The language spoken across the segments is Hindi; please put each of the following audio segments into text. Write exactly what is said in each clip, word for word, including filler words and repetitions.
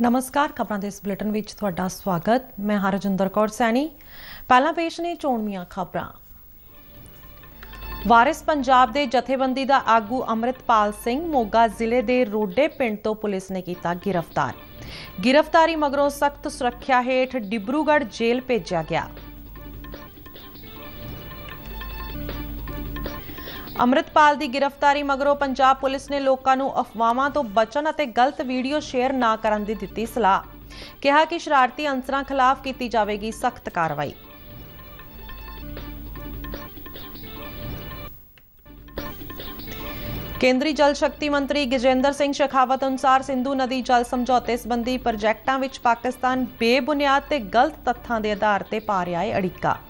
नमस्कार, खबरां दे इस बुलेटिन विच तुहाडा स्वागत। मैं हरजिंद्र कौर सैनी। पहला पेश ने चोणवीआं खबरां। वारिस पंजाब दे जथेबंदी दा आगू अमृतपाल सिंह मोगा जिले दे रोडे पिंड तो पुलिस ने कीता गिरफ्तार। गिरफ्तारी मगरों सख्त सुरक्षा हेठ डिब्रूगढ़ जेल भेजा गया। अमृतपाल की गिरफ्तारी मगरों पंजाब पुलिस ने लोगों को अफवाहों तो बचन और गलत वीडियो शेयर ना करने की दी सलाह। कहा कि शरारती अंसरों खिलाफ की जाएगी सख्त कार्रवाई। केंद्रीय जल शक्ति मंत्री गजेंद्र सिंह शेखावत अनुसार सिंधु नदी जल समझौते संबंधी प्रोजेक्टों में पाकिस्तान बेबुनियाद ते गलत तथ्यों के आधार पर पा रहा है अड़ीका।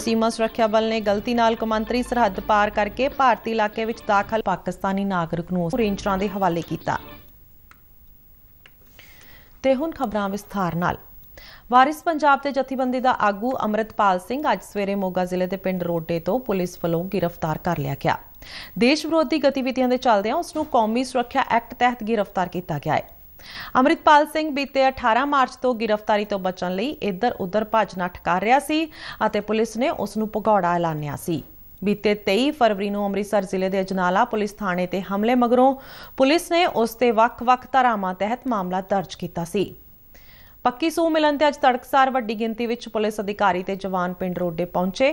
सीमा सुरक्षा बल ने गलती नाल कौमांतरी सरहद पार करके भारतीय इलाके विच दाखल पाकिस्तानी नागरिक नूं रेंजरां दे हवाले कीता। ते हुण खबरां विस्तार नाल। वारिस पंजाब के जथेबंदी का आगू अमृतपाल सिंह अज सवेरे मोगा जिले के पिंड रोडे तो पुलिस वालों गिरफ्तार कर लिया गया। देश विरोधी गतिविधियों के चलदे उसनूं कौमी सुरक्षा एक्ट तहत गिरफ्तार किया गया है। अमृतपाल सिंह बीते अठारह मार्च तो गिरफ्तारी तो बचण लई इधर उधर भजणा ठकार रहा सी अते पुलिस ने उसनूं भगौड़ा ऐलानिया सी। बीते तेई फरवरी नूं अमृतसर जिले दे अजनाला पुलिस थाणे ते हमले मगरों पुलिस ने उस ते वख-वख धारावां तहत मामला दर्ज कीता सी। पक्की सूह मिलन ते अज तड़कसार वड्डी गिणती विच पुलिस अधिकारी ते जवान पिंड रोडे पहुंचे,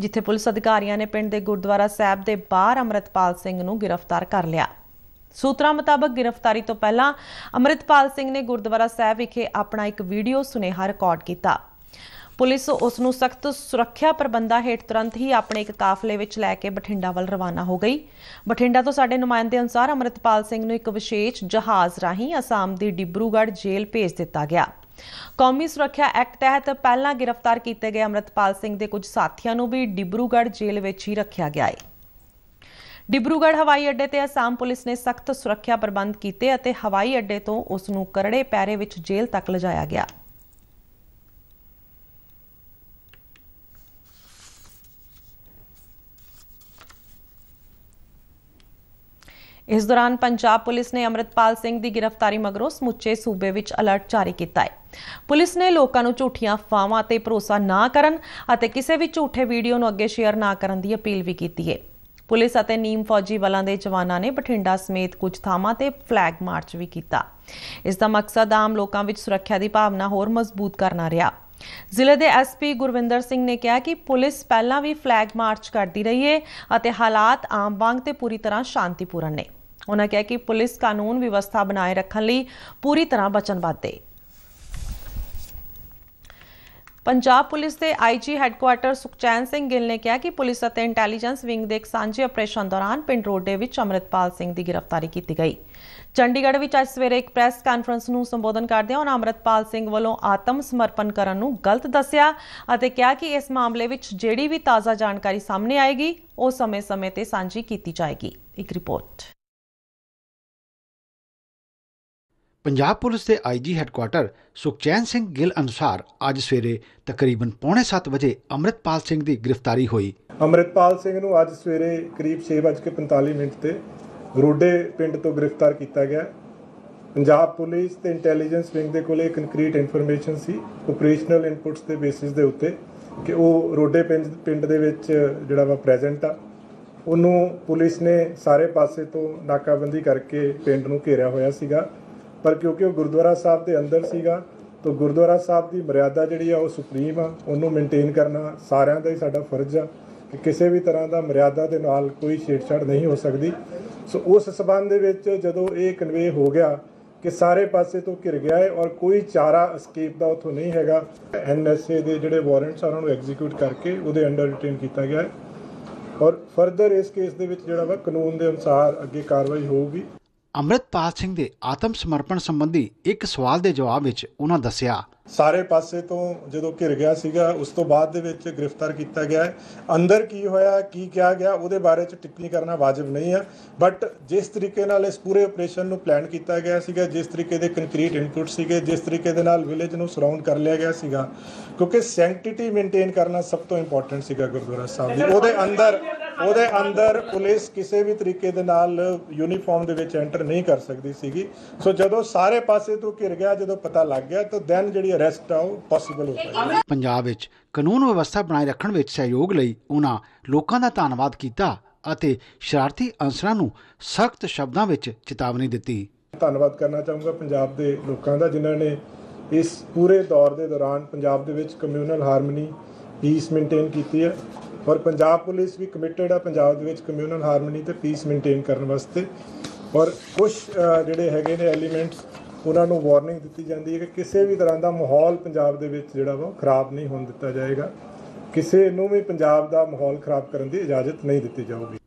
जिथे पुलिस अधिकारियां ने पिंड दे गुरुद्वारा साहिब दे बाहर अमृतपाल सिंह नूं गिरफ्तार कर लिया। सूत्रां मुताबक गिरफ्तारी तो पहला अमृतपाल सिंह ने गुरुद्वारा साहिब विखे अपना एक वीडियो सुनेहा रिकॉर्ड किया। पुलिस उसनूं सख्त सुरक्षा प्रबंधा हेठ तुरंत ही अपने एक काफले विच लैके बठिंडा वल रवाना हो गई। बठिंडा तो साडे नुमाइंदे अनुसार अमृतपाल सिंह नूं एक विशेष जहाज़ राहीं आसाम की डिब्रूगढ़ जेल भेज दिता गया। कौमी सुरक्षा एक्ट तहत पहला गिरफ्तार किए गए अमृतपाल सिंह के कुछ साथियों नूं भी डिब्रूगढ़ जेल विच ही रखिया गया है। डिब्रूगढ़ हवाई अड्डे ते आसाम पुलिस ने सख्त सुरक्षा प्रबंध कीते अते हवाई अड्डे तो उसनूं करड़े पैरे विच जेल तक लजाया गया। इस दौरान पंजाब पुलिस ने अमृतपाल सिंह की गिरफ्तारी मगरों समुचे सूबे विच अलर्ट जारी किया है। पुलिस ने लोगों को झूठियां अफवाहां ते भरोसा ना करन अते किसी भी झूठे वीडियो नूं अगे शेयर ना करन दी अपील भी की है। पुलिस अते नीम फौजी बलों के जवानों ने बठिंडा समेत कुछ थावां ते फ्लैग मार्च भी किया। इसका मकसद आम लोगों में सुरक्षा की भावना होर मजबूत करना रहा। जिले के एस पी गुरविंदर सिंह ने कहा कि पुलिस पहला भी फ्लैग मार्च करती रही है अते हालात आम वांग ते पूरी तरह शांतिपूर्ण ने। उन्होंने कहा कि पुलिस कानून व्यवस्था बनाए रखने लई पूरी तरह वचनबद्ध है। पंजाब पुलिस के I G headquarter Sukhchain Singh Gill ने कहा कि पुलिस और इंटैलीजेंस विंग के एक सांझे ऑपरेशन दौरान पिंड रोडे में अमृतपाल सिंह की गिरफ्तारी की गई। चंडीगढ़ में अज सवेरे एक प्रेस कानफ्रेंस में संबोधन करदे उन्होंने अमृतपाल सिंह वालों आत्म समर्पण करने को गलत दस्या और कहा कि इस मामले में जिहड़ी भी ताज़ा जानकारी सामने आएगी वो समय समय पर सांझी की जाएगी। एक रिपोर्ट। पंजाब पुलिस के I G headquarter Sukhchain Singh Gill अनुसार अज सवेरे तकरीबन पौने सात बजे अमृतपाल सिंह की गिरफ्तारी हुई। अमृतपाल सिंह नूं अज सवेरे करीब छे बज के पंताली मिनट ते रोडे पिंड तो गिरफ्तार किया गया। पंजाब पुलिस ते इंटैलीजेंस विंग दे कोले कंक्रीट इनफॉर्मेशन सी ऑपरेशनल इनपुट्स के बेसिस के उत्ते कि वह रोडे पिंड पिंड दे विच जिहड़ा वा प्रेजेंट आ। उन्हों पुलिस ने सारे पासे तो नाकाबंदी करके पिंड नूं घेरिया होया सीगा, पर क्योंकि वह गुरुद्वारा साहब के अंदर सीगा तो गुरुद्वारा साहब की मर्यादा जिहड़ी आ सुप्रीम आ, उन्होंने मेनटेन करना सारियां दा ही साडा फर्ज आ कि किसी भी तरह का मर्यादा के नाल कोई छेड़छाड़ नहीं हो सकती। सो उस संबंध विच जदों ये कन्वे हो गया कि सारे पासे तो घिर गया है और कोई चारा एस्केप का उत्थों नहीं हैगा। एन एस ए के जिहड़े वारंट्स उन्होंने एग्जीक्यूट करके उहदे अंडर रिटेन किया गया है और फरदर इस केस दे विच जिहड़ा वा कानून के अनुसार अगे कार्रवाई होगी। अमृतपाल सिंह दे आत्म समर्पण संबंधी एक सवाल के जवाब में उन्होंने दस्या सारे पासे तो जो घिर गया सीगा उस तो बाद गिरफ्तार किया गया है। अंदर की होया की क्या गया उहदे बारे टिप्पणी करना वाजिब नहीं है, बट जिस तरीके नाल इस पूरे ऑपरेशन नूं प्लैन किया गया सीगा, जिस तरीके के कंक्रीट इनपुट सीगे, जिस तरीके दे नाल विलेज नूं सराउंड कर लिया गया सीगा, क्योंकि सैंक्टिटी मेनटेन करना सब तो इंपोर्टेंट सीगा गुरुद्वारा साहब दी। उहदे अंदर ਉਹਦੇ अंदर पुलिस किसी भी तरीके ਦੇ ਨਾਲ यूनीफॉर्म ਦੇ ਵਿੱਚ ਐਂਟਰ नहीं कर सकती ਸੀਗੀ। सो जो सारे पासे तो घिर गया, जो पता लग गया तो दैन ਜਿਹੜੀ ਅਰੈਸਟ ਆ पॉसिबल हो गई। ਪੰਜਾਬ ਵਿੱਚ ਕਾਨੂੰਨ ਵਿਵਸਥਾ ਬਣਾਈ ਰੱਖਣ ਵਿੱਚ ਸਹਿਯੋਗ ਲਈ ਉਹਨਾਂ ਲੋਕਾਂ ਦਾ ਧੰਨਵਾਦ ਕੀਤਾ ਅਤੇ ਸ਼ਰਾਰਤੀ ਅੰਸਰਾਂ ਨੂੰ ਸਖਤ ਸ਼ਬਦਾਂ ਵਿੱਚ ਚੇਤਾਵਨੀ ਦਿੱਤੀ। ਧੰਨਵਾਦ ਕਰਨਾ ਚਾਹੂੰਗਾ ਪੰਜਾਬ ਦੇ ਲੋਕਾਂ ਦਾ ਜਿਨ੍ਹਾਂ ਨੇ इस पूरे दौर के दौरान पंजाब दे विच कम्यूनल हारमनी पीस मेनटेन की है और पंजाब पुलिस भी कमिटेड है पंजाब दे विच कम्यूनल हारमनी ते पीस मेनटेन करने वास्ते। और कुछ जिहड़े हैगे ने एलीमेंट्स उन्हां नूं वार्निंग दित्ती जांदी है कि किसी भी तरह का माहौल पंजाब दे विच जिहड़ा वा खराब नहीं होण दित्ता जाएगा, किसी नूं भी पंजाब दा माहौल खराब करने की इजाज़त नहीं दित्ती जाएगी।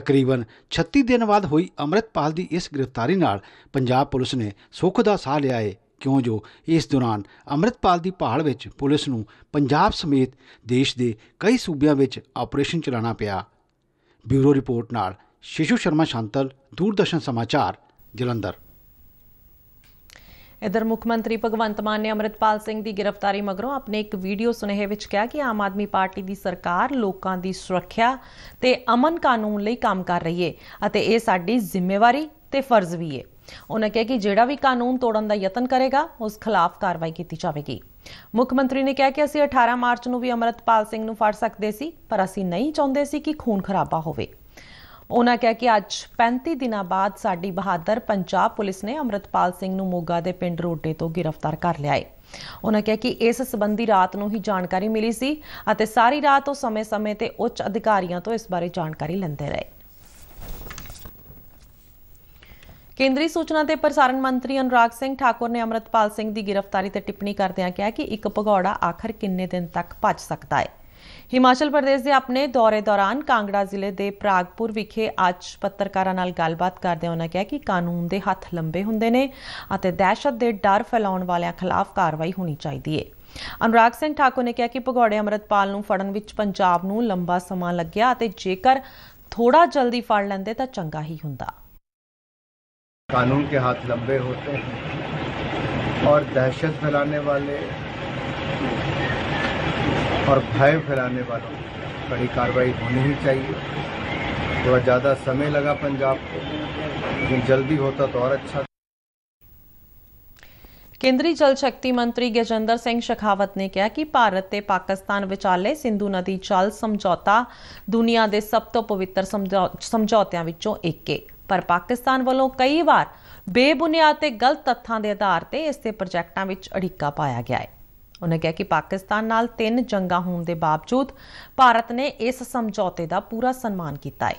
तकरीबन छत्तीस दिन बाद हुई अमृतपाल की इस गिरफ्तारी नाल पंजाब पुलिस ने सुख का साह लिया है, क्यों जो इस दौरान अमृतपाल की भाल विच पुलिस नूं पंजाब समेत देश के दे कई सूबे में ऑपरेशन चलाना पिया। ब्यूरो रिपोर्ट नाल शिशु शर्मा शांतल, दूरदर्शन समाचार, जलंधर। इधर मुख्यमंत्री भगवंत मान ने अमृतपाल सिंह की गिरफ्तारी मगरों अपने एक वीडियो सुनेहे विच कहा कि आम आदमी पार्टी की सरकार लोगों की सुरक्षा ते अमन कानून लई काम कर रही है अते ये साडी जिम्मेवारी ते फर्ज भी है। उन्हें कहा कि जिहड़ा भी कानून तोड़न का यतन करेगा उस खिलाफ कार्रवाई की जाएगी। मुख्यमंत्री ने कहा कि असीं अठारह मार्च नूं भी अमृतपाल सिंह नूं फड़ सकदे सी पर असीं नहीं चाहुंदे सी कि खून खराबा होवे। उन्होंने कहा कि अज पैंती दिनों बाद साडी बहादुर पंजाब पुलिस ने अमृतपाल सिंह नूं मोगा दे पिंड रोडे तो गिरफ्तार कर लिया है। उन्होंने कहा कि इस संबंधी रात नूं ही जानकारी मिली सी अते सारी रात उह समय समय ते उच्च अधिकारियों तो इस बारे जानकारी लैंदे रहे। केंद्रीय सूचना ते प्रसारण मंत्री अनुराग सिंह ठाकुर ने अमृतपाल सिंह की गिरफ्तारी ते टिप्पणी करदिआं कहा कि एक भगौड़ा आखिर किन्ने दिन तक भज सकता है। हिमाचल प्रदेश के अपने दौरे दौरान कांगड़ा जिले के प्रागपुर विखे अज पत्रकारां नाल गलबात करदे उन्होंने कहा कि कानून के हथ लंबे हुंदे ने अते दहशत के डर फैलाउण वालियां खिलाफ कार्रवाई होनी चाहिए है। अनुराग सिंह ठाकुर ने कहा कि भगौड़े अमृतपाल नूं फड़न विच पंजाब नूं लंबा समा लग्गिया अते जेकर थोड़ा जल्दी फड़ लैंदे तां चंगा ही हुंदा। कानून के हाथ लंबे होते हैं और दहशत फैलाने वाले और भय फैलाने वालों बड़ी कार्रवाई होनी ही चाहिए। थोड़ा ज़्यादा समय लगा पंजाब को, लेकिन जल्दी होता तो और अच्छा। केंद्रीय जल शक्ति मंत्री गजेंद्र सिंह शेखावत ने कहा कि भारत ते पाकिस्तान विचाले सिंधु नदी जल समझौता दुनिया के सब तो पवित्र समझौतों विचों एक है, पर पाकिस्तान वालों कई बार बेबुनियाद ते गलत तथ्यों के आधार पर इसके प्रोजेक्टों में अड़ीका पाया गया है। उन्हें कहा कि पाकिस्तान नाल तीन जंगा होने के बावजूद भारत ने इस समझौते का पूरा सम्मान किया है।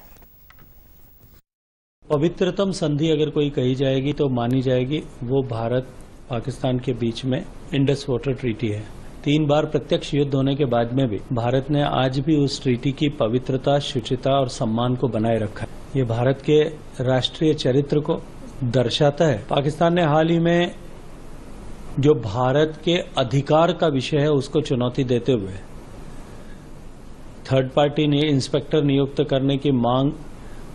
पवित्रतम संधि अगर कोई कही जाएगी तो मानी जाएगी वो भारत पाकिस्तान के बीच में इंडस वाटर ट्रीटी है। तीन बार प्रत्यक्ष युद्ध होने के बाद में भी भारत ने आज भी उस ट्रीटी की पवित्रता, शुचिता और सम्मान को बनाए रखा है। ये भारत के राष्ट्रीय चरित्र को दर्शाता है। पाकिस्तान ने हाल ही में जो भारत के अधिकार का विषय है उसको चुनौती देते हुए थर्ड पार्टी ने इंस्पेक्टर नियुक्त करने की मांग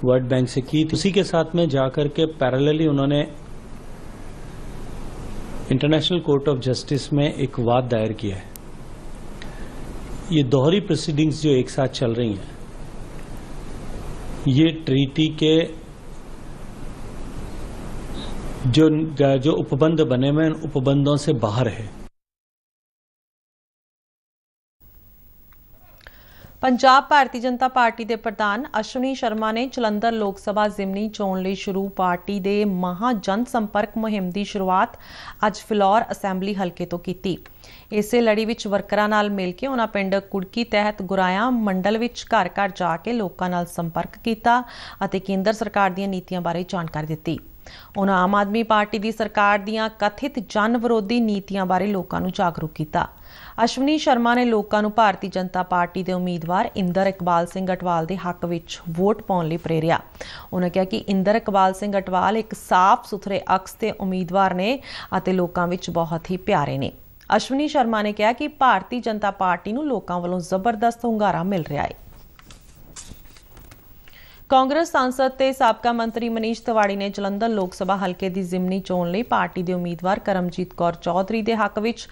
वर्ल्ड बैंक से की, उसी के साथ में जाकर के पैरेलली उन्होंने इंटरनेशनल कोर्ट ऑफ जस्टिस में एक वाद दायर किया है। ये दोहरी प्रोसीडिंग्स जो एक साथ चल रही हैं, ये ट्रीटी के जो जो उपबंध बने में उपबंधों से बाहर है। पंजाब भारतीय जनता पार्टी के प्रधान अश्वनी शर्मा ने जलंधर लोग सभा जिमनी चोण लई शुरू पार्टी के महा जन संपर्क मुहिम की शुरुआत अज फिलौर असैम्बली हल्के तो की। इसे लड़ी विच वर्करां नाल मिल के उन्हां पिंड कुड़की तहत गुराया मंडल विच घर घर जाके लोकां नाल संपर्क कीता अते केंद्र सरकार दीआं नीतियां बारे जानकारी दित्ती। उन्हां आम आदमी पार्टी दी सरकार दीआं कथित जन विरोधी नीतियां बारे लोकां नूं जागरूक कीता। अश्वनी शर्मा ने लोकां नूं भारतीय जनता पार्टी दे उम्मीदवार इंदर इकबाल सिंह अटवाल दे हक विच वोट पाउण लई प्रेरिया। उन्हां कहा कि इंदर इकबाल सिंह अटवाल एक साफ सुथरे अक्स ते उम्मीदवार ने अते लोकां विच बहुत ही प्यारे ने। अश्वनी शर्मा ने कहा कि भारतीय जनता पार्टी नूं लोकां वल्लों जबरदस्त हुंगारा मिल रहा है। कांग्रेस सांसद ते साबका मंत्री मनीष तिवाड़ी ने जलंधर लोग सभा हल्के की जिमनी चोण लई पार्टी के उम्मीदवार करमजीत कौर चौधरी के हक विच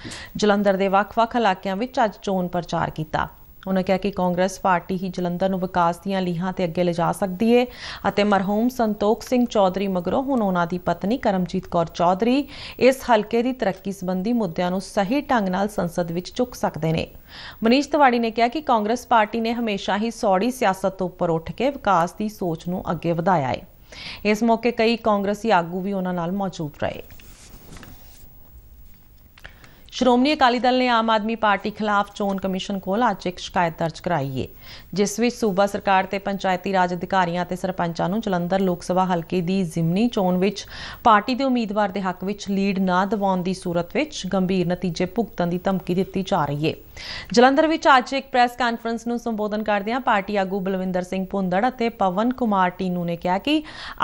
जलंधर के वख-वख इलाकों में अज चोण प्रचार किया। उन्होंने कहा कि कांग्रेस पार्टी ही जलंधर ਨੂੰ ਵਿਕਾਸ ਦੀਆਂ ਲੀਹਾਂ ਤੇ ਅੱਗੇ ਲਿਜਾ ਸਕਦੀ ਹੈ ਅਤੇ ਮਰਹੂਮ ਸੰਤੋਖ ਸਿੰਘ ਚੌਧਰੀ ਮਗਰੋਂ ਹੁਣ ਉਹਨਾਂ ਦੀ ਪਤਨੀ ਕਰਮਜੀਤ ਕੌਰ ਚੌਧਰੀ ਇਸ ਹਲਕੇ ਦੀ ਤਰੱਕੀ ਸੰਬੰਧੀ ਮੁੱਦਿਆਂ ਨੂੰ ਸਹੀ ਢੰਗ ਨਾਲ ਸੰਸਦ ਵਿੱਚ ਚੁੱਕ ਸਕਦੇ ਨੇ। ਮਨੀਸ਼ ਤਿਵਾੜੀ ਨੇ ਕਿਹਾ ਕਿ ਕਾਂਗਰਸ ਪਾਰਟੀ ਨੇ ਹਮੇਸ਼ਾ ਹੀ ਸੌੜੀ ਸਿਆਸਤ ਤੋਂ ਉੱਪਰ ਉੱਠ ਕੇ ਵਿਕਾਸ ਦੀ ਸੋਚ ਨੂੰ ਅੱਗੇ ਵਧਾਇਆ ਹੈ। ਇਸ ਮੌਕੇ ਕਈ ਕਾਂਗਰਸੀ ਆਗੂ ਵੀ ਉਹਨਾਂ ਨਾਲ ਮੌਜੂਦ ਰਹੇ। श्रोमणी अकाली दल ने आम आदमी पार्टी खिलाफ चोन कमीशन को अज एक शिकायत दर्ज कराई है, जिस विच सूबा सरकार ते पंचायती राज अधिकारियों ते सरपंचां नूं जलंधर लोग सभा हल्के की जिमनी चोन विच पार्टी के उम्मीदवार के हक विच लीड ना दिवाउण दी सूरत विच गंभीर नतीजे भुगतन की धमकी दित्ती जा रही है। जलंधर विच अज एक प्रैस कानफ्रेंस नूं संबोधन करदियां पार्टी आगू बलविंदर सिंह पुंडड़ अते पवन कुमार टीनू ने कहा कि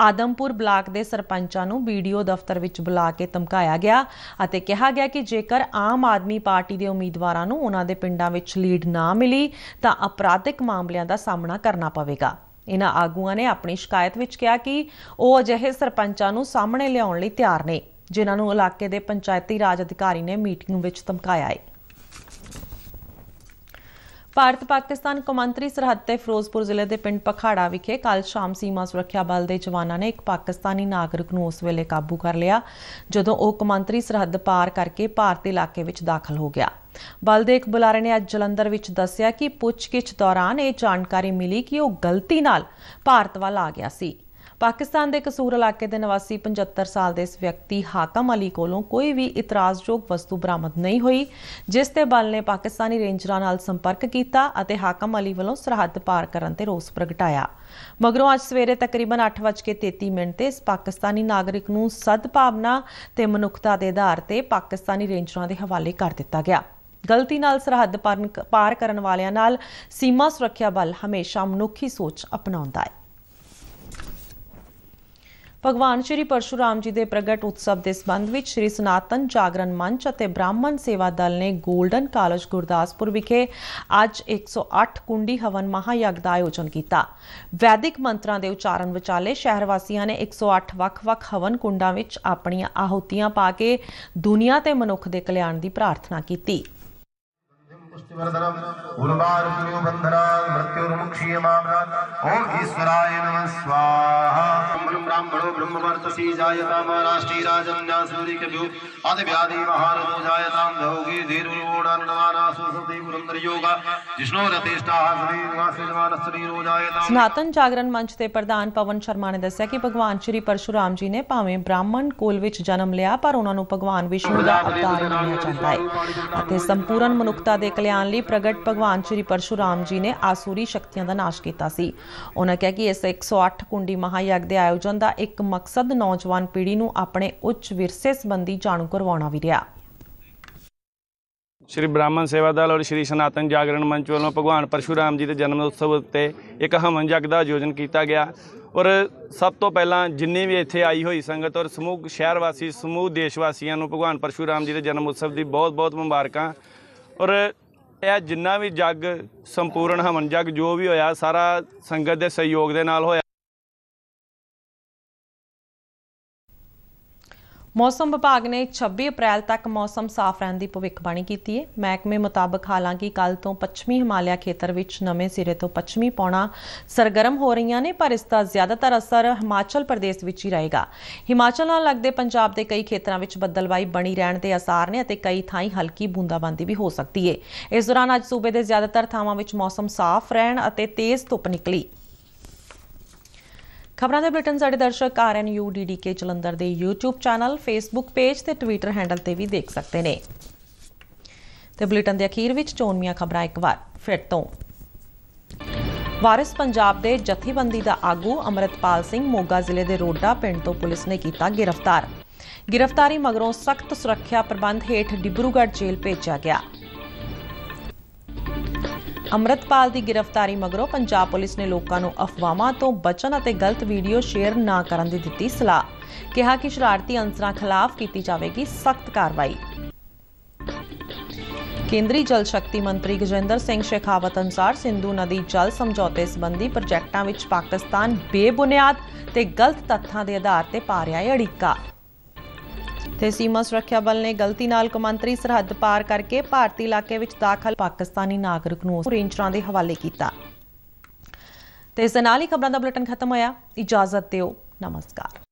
आदमपुर ब्लाक के सरपंचां नूं बीडीओ दफ्तर विच बुला के धमकाया गया अते कहा गया कि जेकर आम आदमी पार्टी के उम्मीदवारों नूं उन्हां दे पिंडां विच लीड ना मिली तां अपराधिक मामलों का सामना करना पवेगा। इन्हां आगूआं ने अपनी शिकायत विच कहा कि वह अजिहे सरपंचां नूं सामने लिआउण लई तैयार ने जिन्हां नूं इलाके के पंचायती राज अधिकारी ने मीटिंग विच धमकाया है। भारत पाकिस्तान कौमांतरी सरहद ते फिरोजपुर जिले के पिंड पखाड़ा विखे कल शाम सीमा सुरक्षा बल के जवानों ने एक पाकिस्तानी नागरिक नूं उस वेले काबू कर लिया जदों वह कौमांतरी सरहद पार करके भारतीय इलाके विच दाखल हो गया। बल के एक बुलारे ने अज जलंधर विच दस्सिया कि पुछगिछ दौरान यह जानकारी मिली कि वह गलती नाल भारत वाल आ गया सी। पाकिस्तान के कसूर इलाके के निवासी पचहत्तर साल के इस व्यक्ति हाकम अली कोलों कोई भी इतराजयोग वस्तु बरामद नहीं हुई, जिस ते बल ने पाकिस्तानी रेंजरां नाल संपर्क किया अते हाकम अली वालों सरहद पार करन ते रोस प्रगटाया। मगरों अज सवेरे तकरीबन अठ बज के तेती मिनट इस पाकिस्तानी नागरिक नूं सदभावना ते मनुखता के आधार ते पाकिस्तानी रेंजरां के हवाले कर दिता गया। गलती नाल सरहद पार करन वालियां नाल सीमा सुरक्षा बल हमेशा मनुखी सोच अपनाउंदा है। भगवान श्री परशुराम जी के प्रगट उत्सव के संबंध में श्री सनातन जागरण मंच और ब्राह्मण सेवा दल ने गोल्डन कॉलेज गुरदासपुर विखे अज एक सौ अठ कुंडी हवन महायज्ञ का आयोजन किया। वैदिक मंत्रों के उच्चारण विचाले शहर वासियों ने एक सौ अठ वख-वख हवन कुंडा विच अपनियां आहुतियां पा के दुनिया ते मनुख दे कल्याण की प्रार्थना की। सनातन जागरण मंच के प्रधान पवन शर्मा ने दस्सिया कि भगवान श्री परशुराम जी ने भावें ब्राह्मण कुल विच जन्म लिया पर उन्हां नूं भगवान विष्णु दा अवतार मानिया जांदा है अते संपूर्ण मनुखता दे कल्याण ਲਈ ਪ੍ਰਗਟ ਭਗਵਾਨ ਸ਼੍ਰੀ ਪਰਸ਼ੁਰਾਮ ਜੀ ਨੇ ਆਸੂਰੀ ਸ਼ਕਤੀਆਂ ਦਾ ਨਾਸ਼ ਕੀਤਾ ਸੀ। ਉਹਨਾਂ ਕਹਿ ਕਿ ਇਸ ਇੱਕ ਸੌ ਅੱਠ ਕੁੰਡੀ ਮਹਾਯਗ ਦੇ ਆਯੋਜਨ ਦਾ ਇੱਕ ਮਕਸਦ ਨੌਜਵਾਨ ਪੀੜ੍ਹੀ ਨੂੰ ਆਪਣੇ ਉੱਚ ਵਿਰਸੇ ਸੰਬੰਧੀ ਜਾਣੂ ਕਰਵਾਉਣਾ ਵੀ ਰਿਹਾ। श्री ब्राह्मण सेवा दल और श्री सनातन जागरण मंच वालों भगवान परशुराम जी के जन्म उत्सव उत्ते एक हवन यज्ञ का आयोजन किया गया और सब तो पहला जिन्नी भी इत्थे आई हुई संगत और समूह शहरवासी समूह देशवासियों को भगवान परशुराम जी के जन्म उत्सव की बहुत बहुत मुबारकां। और यह जिन्ना भी जग संपूर्ण हवन जग जो भी होया सारा संगत के सहयोग के नाल होया। मौसम विभाग ने छब्बी अप्रैल तक मौसम साफ रहने की भविष्यवाणी की है। महकमे मुताबक हालांकि कल तो पच्छमी हिमालिया खेतर विच नवें सिरे तो पच्छमी पौना सरगर्म हो रही ने पर इसका ज़्यादातर असर हिमाचल प्रदेश विच ही रहेगा। हिमाचल नाल लगदे पंजाब के कई खेतरां विच बदलवाई बनी रहण के आसार ने अते कई थाई हल्की बूंदाबांदी भी हो सकती है। इस दौरान अज सूबे के ज़्यादातर थावां विच मौसम साफ रहण अते तेज़ धुप्प निकली। खबरां दे बुलेटिन साडे दर्शक R N U D D के जलंधर के यूट्यूब चैनल फेसबुक पेज ते ट्विटर हैंडल ते भी देख सकते हैं। ते बुलेटिन दे अखीर विच चोणवीआं खबरां एक बार फिर तो। वारिस पंजाब दे जथेबंदी दा आगू अमृतपाल सिंह मोगा जिले दे रोडा पिंड तो पुलिस ने कीता गिरफ्तार। गिरफ्तारी मगरों सख्त सुरक्षा प्रबंध हेठ डिब्रूगढ़ जेल भेजा गया। अमृतपाल की गिरफ्तारी मगरों पंजाब पुलिस ने लोगों को अफवाहों तो बचन और गलत वीडियो शेयर ना करने की दिती सलाह। कहा कि शरारती अंसरां खिलाफ की जाएगी सख्त कार्रवाई। केंद्रीय जल शक्ति मंत्री गजेंद्र सिंह शेखावत अनुसार सिंधु नदी जल समझौते संबंधी प्रोजेक्टां विच पाकिस्तान बेबुनियाद ते गलत तथ्यों के आधार पर पा रहा है अड़ीका। ਤੇ ਸੀਮਾ ਸੁਰੱਖਿਆ ਬਲ ਨੇ ਗਲਤੀ ਨਾਲ ਕੌਮਾਂਤਰੀ ਸਰਹੱਦ ਪਾਰ ਕਰਕੇ ਭਾਰਤੀ ਇਲਾਕੇ ਵਿੱਚ ਦਾਖਲ ਪਾਕਿਸਤਾਨੀ ਨਾਗਰਿਕ ਨੂੰ ਰੇਂਜਰਾਂ ਦੇ ਹਵਾਲੇ ਕੀਤਾ। ਤੇ ਇਸ ਨਾਲ ਹੀ ਖਬਰਾਂ ਦਾ ਬੁਲੇਟਿਨ ਖਤਮ ਹੋਇਆ। ਇਜਾਜ਼ਤ ਦਿਓ। ਨਮਸਕਾਰ।